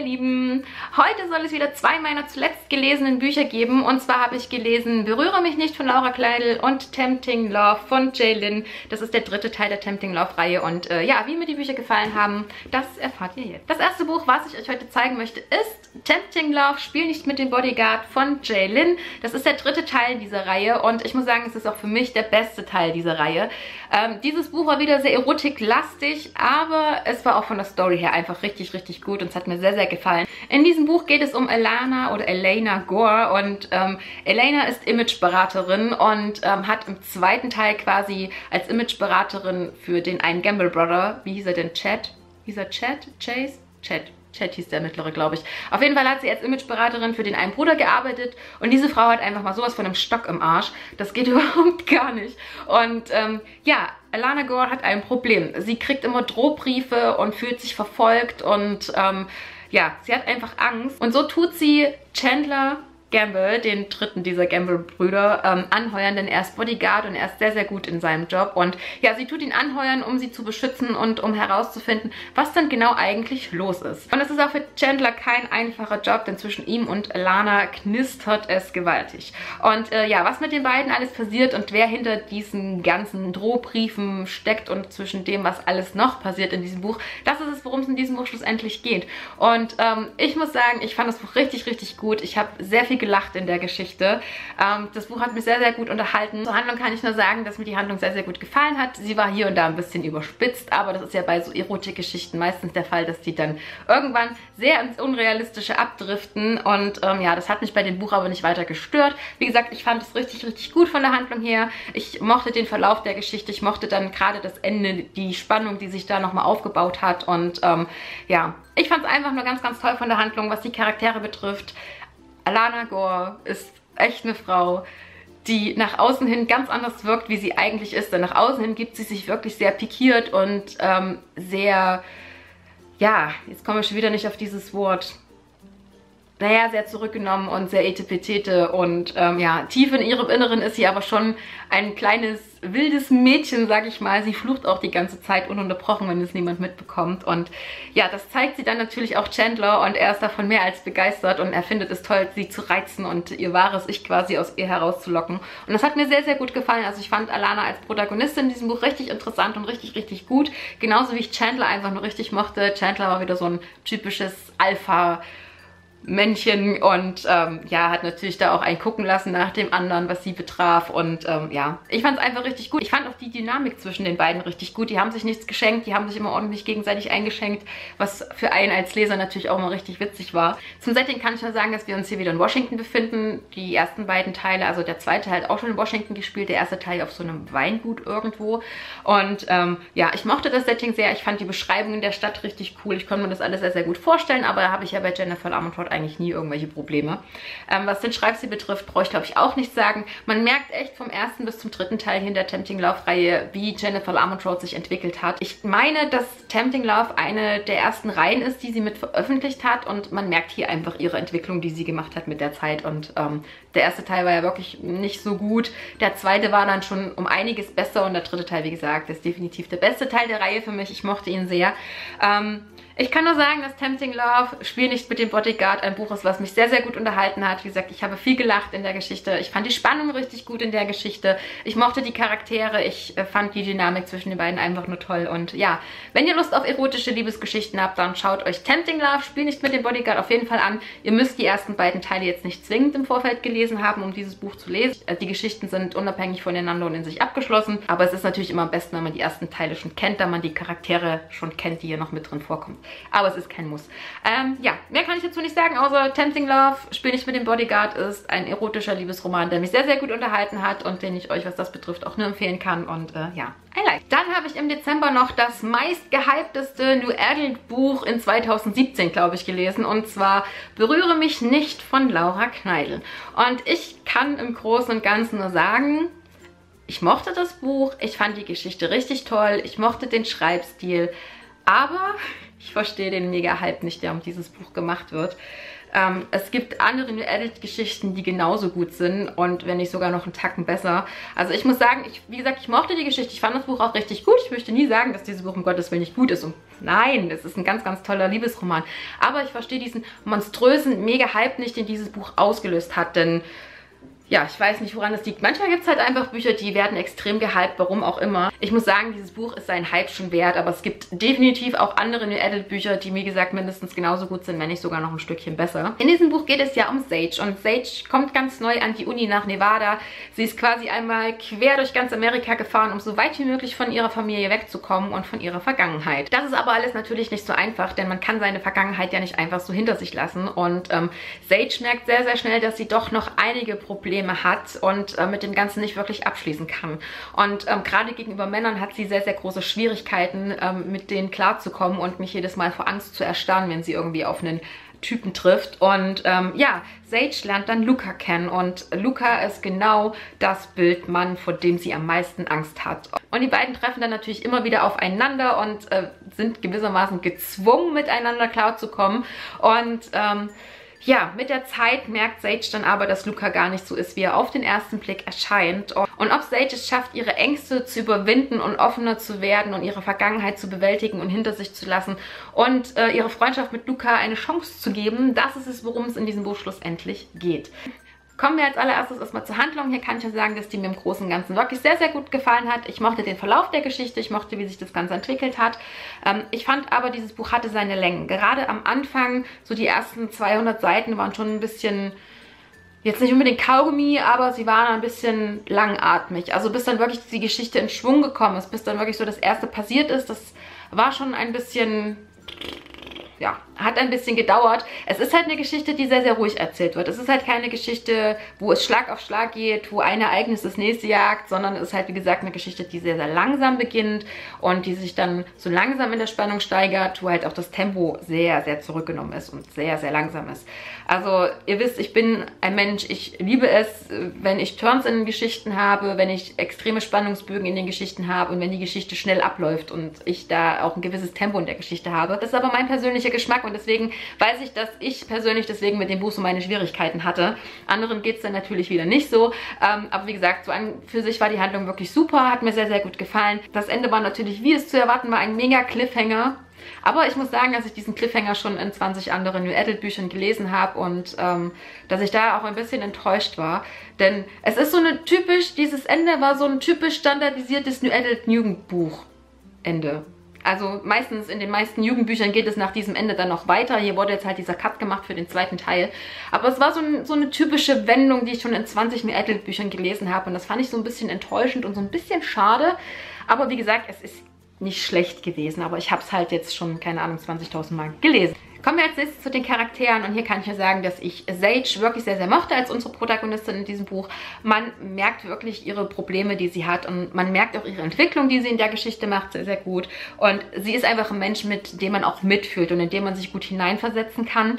ihr Lieben, heute soll es wieder zwei meiner zuletzt gelesenen Bücher geben. Und zwar habe ich gelesen Berühre mich nicht von Laura Kneidl und Tempting Love von J. Lynn. Das ist der dritte Teil der Tempting Love Reihe. Und ja, wie mir die Bücher gefallen haben, das erfahrt ihr jetzt. Das erste Buch, was ich euch heute zeigen möchte, ist Tempting Love, Spiel nicht mit dem Bodyguard von J. Lynn. Das ist der dritte Teil dieser Reihe und ich muss sagen, es ist auch für mich der beste Teil dieser Reihe. Dieses Buch war wieder sehr erotiklastig, aber es war auch von der Story her einfach richtig gut und es hat mir sehr gefallen. In diesem Buch geht es um Elena oder Elena Gore und Elena ist Imageberaterin und hat im zweiten Teil quasi als Imageberaterin für den einen Gamble Brother, wie hieß er denn, Chad? Hieß er Chad? Chase? Chad hieß der mittlere, glaube ich. Auf jeden Fall hat sie als Imageberaterin für den einen Bruder gearbeitet und diese Frau hat einfach mal sowas von einem Stock im Arsch. Das geht überhaupt gar nicht. Und ja, Elena Gore hat ein Problem. Sie kriegt immer Drohbriefe und fühlt sich verfolgt und ja, sie hat einfach Angst. Und so tut sie Chandler Gamble, den dritten dieser Gamble-Brüder, anheuern, denn er ist Bodyguard und er ist sehr gut in seinem Job. Und ja, sie tut ihn anheuern, um sie zu beschützen und um herauszufinden, was dann genau eigentlich los ist. Und es ist auch für Chandler kein einfacher Job, denn zwischen ihm und Elena knistert es gewaltig. Und ja, was mit den beiden alles passiert und wer hinter diesen ganzen Drohbriefen steckt und zwischen dem, was alles noch passiert in diesem Buch, das ist es, worum es in diesem Buch schlussendlich geht. Und ich muss sagen, ich fand das Buch richtig gut. Ich habe sehr viel gelacht in der Geschichte. Das Buch hat mich sehr gut unterhalten. Zur Handlung kann ich nur sagen, dass mir die Handlung sehr gut gefallen hat. Sie war hier und da ein bisschen überspitzt, aber das ist ja bei so Erotikgeschichten meistens der Fall, dass die dann irgendwann sehr ins Unrealistische abdriften und ja, das hat mich bei dem Buch aber nicht weiter gestört. Wie gesagt, ich fand es richtig gut von der Handlung her. Ich mochte den Verlauf der Geschichte, ich mochte dann gerade das Ende, die Spannung, die sich da nochmal aufgebaut hat und ja, ich fand es einfach nur ganz toll von der Handlung, was die Charaktere betrifft. Elena Gore ist echt eine Frau, die nach außen hin ganz anders wirkt, wie sie eigentlich ist. Denn nach außen hin gibt sie sich wirklich sehr pikiert und sehr, ja, jetzt komme ich schon wieder nicht auf dieses Wort, naja, sehr zurückgenommen und sehr etepetete und ja, tief in ihrem Inneren ist sie aber schon ein kleines, wildes Mädchen, sag ich mal. Sie flucht auch die ganze Zeit ununterbrochen, wenn es niemand mitbekommt und ja, das zeigt sie dann natürlich auch Chandler und er ist davon mehr als begeistert und er findet es toll, sie zu reizen und ihr wahres Ich quasi aus ihr herauszulocken und das hat mir sehr gut gefallen. Also ich fand Elena als Protagonistin in diesem Buch richtig interessant und richtig gut, genauso wie ich Chandler einfach nur richtig mochte. Chandler war wieder so ein typisches Alpha Männchen und ja, hat natürlich da auch einen gucken lassen nach dem anderen, was sie betraf und ja, ich fand es einfach richtig gut. Ich fand auch die Dynamik zwischen den beiden richtig gut. Die haben sich nichts geschenkt, die haben sich immer ordentlich gegenseitig eingeschenkt, was für einen als Leser natürlich auch mal richtig witzig war. Zum Setting kann ich nur sagen, dass wir uns hier wieder in Washington befinden. Die ersten beiden Teile, also der zweite hat auch schon in Washington gespielt, der erste Teil auf so einem Weingut irgendwo und ja, ich mochte das Setting sehr. Ich fand die Beschreibungen der Stadt richtig cool. Ich konnte mir das alles sehr gut vorstellen, aber da habe ich ja bei Jennifer Armentrout eigentlich nie irgendwelche Probleme. Was den Schreibstil betrifft, brauche ich glaube ich auch nicht sagen. Man merkt echt vom ersten bis zum dritten Teil hier in der Tempting Love Reihe, wie Jennifer Armentrout sich entwickelt hat. Ich meine, dass Tempting Love eine der ersten Reihen ist, die sie mit veröffentlicht hat und man merkt hier einfach ihre Entwicklung, die sie gemacht hat mit der Zeit und der erste Teil war ja wirklich nicht so gut. Der zweite war dann schon um einiges besser und der dritte Teil, wie gesagt, ist definitiv der beste Teil der Reihe für mich. Ich mochte ihn sehr. Ich kann nur sagen, dass Tempting Love, Spiel nicht mit dem Bodyguard, ein Buch ist, was mich sehr gut unterhalten hat. Wie gesagt, ich habe viel gelacht in der Geschichte. Ich fand die Spannung richtig gut in der Geschichte. Ich mochte die Charaktere. Ich fand die Dynamik zwischen den beiden einfach nur toll. Und ja, wenn ihr Lust auf erotische Liebesgeschichten habt, dann schaut euch Tempting Love, Spiel nicht mit dem Bodyguard auf jeden Fall an. Ihr müsst die ersten beiden Teile jetzt nicht zwingend im Vorfeld gelesen haben, um dieses Buch zu lesen. Die Geschichten sind unabhängig voneinander und in sich abgeschlossen. Aber es ist natürlich immer am besten, wenn man die ersten Teile schon kennt, da man die Charaktere schon kennt, die hier noch mit drin vorkommen. Aber es ist kein Muss. Ja, mehr kann ich dazu nicht sagen, außer Tempting Love, Spiel nicht mit dem Bodyguard, ist ein erotischer Liebesroman, der mich sehr gut unterhalten hat und den ich euch, was das betrifft, auch nur empfehlen kann. Und ja, I like. Dann habe ich im Dezember noch das meist gehypteste New Adult Buch in 2017, glaube ich, gelesen. Und zwar Berühre mich nicht von Laura Kneidl. Und ich kann im Großen und Ganzen nur sagen, ich mochte das Buch, ich fand die Geschichte richtig toll, ich mochte den Schreibstil, aber ich verstehe den Mega-Hype nicht, der um dieses Buch gemacht wird. Es gibt andere New Edit-Geschichten, die genauso gut sind und wenn nicht sogar noch einen Tacken besser. Also ich muss sagen, wie gesagt, ich mochte die Geschichte. Ich fand das Buch auch richtig gut. Ich möchte nie sagen, dass dieses Buch um Gottes Willen nicht gut ist. Und nein, es ist ein ganz, ganz toller Liebesroman. Aber ich verstehe diesen monströsen Mega-Hype nicht, den dieses Buch ausgelöst hat, denn ja, ich weiß nicht, woran das liegt. Manchmal gibt es halt einfach Bücher, die werden extrem gehypt, warum auch immer. Ich muss sagen, dieses Buch ist seinen Hype schon wert, aber es gibt definitiv auch andere New Adult Bücher, die, wie gesagt, mindestens genauso gut sind, wenn nicht sogar noch ein Stückchen besser. In diesem Buch geht es ja um Sage und Sage kommt ganz neu an die Uni nach Nevada. Sie ist quasi einmal quer durch ganz Amerika gefahren, um so weit wie möglich von ihrer Familie wegzukommen und von ihrer Vergangenheit. Das ist aber alles natürlich nicht so einfach, denn man kann seine Vergangenheit ja nicht einfach so hinter sich lassen und Sage merkt sehr, sehr schnell, dass sie doch noch einige Probleme hat und mit dem Ganzen nicht wirklich abschließen kann. Und gerade gegenüber Männern hat sie sehr, sehr große Schwierigkeiten, mit denen klarzukommen und mich jedes Mal vor Angst zu erstarren, wenn sie irgendwie auf einen Typen trifft. Und ja, Sage lernt dann Luca kennen und Luca ist genau das Bildmann, vor dem sie am meisten Angst hat. Und die beiden treffen dann natürlich immer wieder aufeinander und sind gewissermaßen gezwungen, miteinander klarzukommen. Und ja, mit der Zeit merkt Sage dann aber, dass Luca gar nicht so ist, wie er auf den ersten Blick erscheint. Und ob Sage es schafft, ihre Ängste zu überwinden und offener zu werden und ihre Vergangenheit zu bewältigen und hinter sich zu lassen und ihre Freundschaft mit Luca eine Chance zu geben, das ist es, worum es in diesem Buch schlussendlich geht. Kommen wir als allererstes erstmal zur Handlung. Hier kann ich ja sagen, dass die mir im Großen und Ganzen wirklich sehr, sehr gut gefallen hat. Ich mochte den Verlauf der Geschichte, ich mochte, wie sich das Ganze entwickelt hat. Ich fand aber, dieses Buch hatte seine Längen. Gerade am Anfang, so die ersten 200 Seiten waren schon ein bisschen, jetzt nicht unbedingt Kaugummi, aber sie waren ein bisschen langatmig. Also bis dann wirklich die Geschichte in Schwung gekommen ist, bis dann wirklich so das Erste passiert ist, das war schon ein bisschen, ja, hat ein bisschen gedauert. Es ist halt eine Geschichte, die sehr, sehr ruhig erzählt wird. Es ist halt keine Geschichte, wo es Schlag auf Schlag geht, wo ein Ereignis das nächste jagt, sondern es ist halt, wie gesagt, eine Geschichte, die sehr, sehr langsam beginnt und die sich dann so langsam in der Spannung steigert, wo halt auch das Tempo sehr, sehr zurückgenommen ist und sehr, sehr langsam ist. Also, ihr wisst, ich bin ein Mensch, ich liebe es, wenn ich Turns in den Geschichten habe, wenn ich extreme Spannungsbögen in den Geschichten habe und wenn die Geschichte schnell abläuft und ich da auch ein gewisses Tempo in der Geschichte habe. Das ist aber mein persönlicher Geschmack und deswegen weiß ich, dass ich persönlich deswegen mit dem Buch so meine Schwierigkeiten hatte. Anderen geht es dann natürlich wieder nicht so. Aber wie gesagt, so an für sich war die Handlung wirklich super, hat mir sehr, sehr gut gefallen. Das Ende war natürlich, wie es zu erwarten war, ein mega Cliffhanger. Aber ich muss sagen, dass ich diesen Cliffhanger schon in 20 anderen New Adult Büchern gelesen habe und dass ich da auch ein bisschen enttäuscht war. Denn es ist so eine typisch, dieses Ende war so ein typisch standardisiertes New Adult Jugendbuch Ende. Also meistens, in den meisten Jugendbüchern geht es nach diesem Ende dann noch weiter. Hier wurde jetzt halt dieser Cut gemacht für den zweiten Teil. Aber es war so eine typische Wendung, die ich schon in 20 New Adult Büchern gelesen habe. Und das fand ich so ein bisschen enttäuschend und so ein bisschen schade. Aber wie gesagt, es ist nicht schlecht gewesen. Aber ich habe es halt jetzt schon, keine Ahnung, 20.000 Mal gelesen. Kommen wir als nächstes zu den Charakteren und hier kann ich ja sagen, dass ich Sage wirklich sehr, sehr mochte als unsere Protagonistin in diesem Buch. Man merkt wirklich ihre Probleme, die sie hat und man merkt auch ihre Entwicklung, die sie in der Geschichte macht, sehr, sehr gut. Und sie ist einfach ein Mensch, mit dem man auch mitfühlt und in dem man sich gut hineinversetzen kann.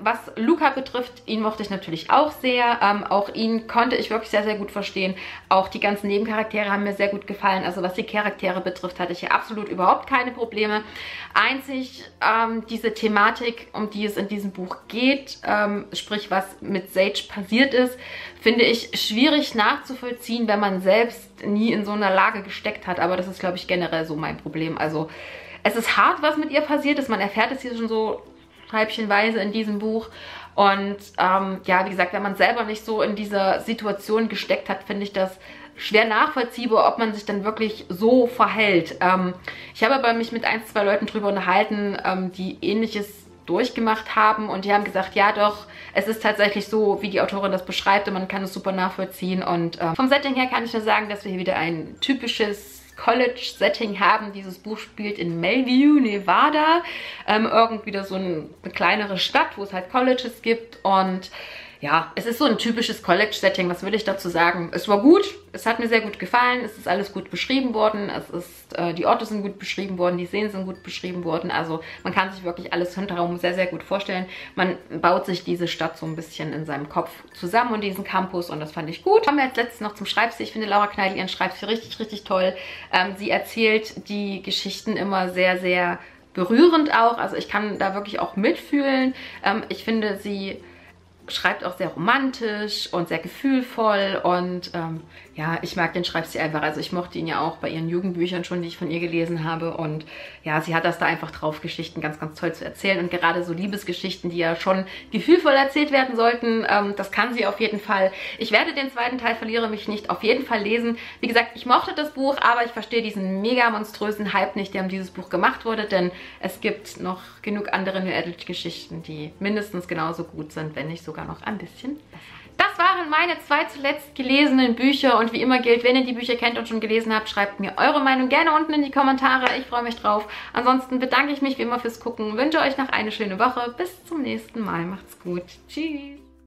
Was Luca betrifft, ihn mochte ich natürlich auch sehr. Auch ihn konnte ich wirklich sehr, sehr gut verstehen. Auch die ganzen Nebencharaktere haben mir sehr gut gefallen. Also was die Charaktere betrifft, hatte ich hier absolut überhaupt keine Probleme. Einzig diese Thematik, um die es in diesem Buch geht, sprich was mit Sage passiert ist, finde ich schwierig nachzuvollziehen, wenn man selbst nie in so einer Lage gesteckt hat. Aber das ist, glaube ich, generell so mein Problem. Also es ist hart, was mit ihr passiert ist. Man erfährt es hier schon so scheibchenweise in diesem Buch. Und ja, wie gesagt, wenn man selber nicht so in dieser Situation gesteckt hat, finde ich das schwer nachvollziehbar, ob man sich dann wirklich so verhält. Ich habe aber mich mit ein, zwei Leuten drüber unterhalten, die Ähnliches durchgemacht haben und die haben gesagt, ja doch, es ist tatsächlich so, wie die Autorin das beschreibt und man kann es super nachvollziehen. Und vom Setting her kann ich nur sagen, dass wir hier wieder ein typisches College-Setting haben. Dieses Buch spielt in Bellevue, Nevada, irgendwie wieder so eine kleinere Stadt, wo es halt Colleges gibt und ja, es ist so ein typisches College-Setting, was will ich dazu sagen? Es war gut, es hat mir sehr gut gefallen, es ist alles gut beschrieben worden, es ist, die Orte sind gut beschrieben worden, die Szenen sind gut beschrieben worden, also man kann sich wirklich alles hinterherum sehr, sehr gut vorstellen. Man baut sich diese Stadt so ein bisschen in seinem Kopf zusammen und diesen Campus und das fand ich gut. Kommen wir als letztes noch zum Schreibstil. Ich finde Laura Kneidl ihren Schreibstil richtig, richtig toll. Sie erzählt die Geschichten immer sehr, sehr berührend auch. Also ich kann da wirklich auch mitfühlen. Ich finde, sie schreibt auch sehr romantisch und sehr gefühlvoll und ja, ich mag den Schreibstil einfach. Also ich mochte ihn ja auch bei ihren Jugendbüchern schon, die ich von ihr gelesen habe, und ja, sie hat das da einfach drauf, Geschichten ganz, ganz toll zu erzählen, und gerade so Liebesgeschichten, die ja schon gefühlvoll erzählt werden sollten, das kann sie auf jeden Fall. Ich werde den zweiten Teil Verliere mich nicht auf jeden Fall lesen. Wie gesagt, ich mochte das Buch, aber ich verstehe diesen mega monströsen Hype nicht, der um dieses Buch gemacht wurde, denn es gibt noch genug andere New Adult Geschichten, die mindestens genauso gut sind, wenn nicht sogar noch ein bisschen besser. Das waren meine 2 zuletzt gelesenen Bücher, und wie immer gilt, wenn ihr die Bücher kennt und schon gelesen habt, schreibt mir eure Meinung gerne unten in die Kommentare. Ich freue mich drauf. Ansonsten bedanke ich mich wie immer fürs Gucken, wünsche euch noch eine schöne Woche. Bis zum nächsten Mal. Macht's gut. Tschüss.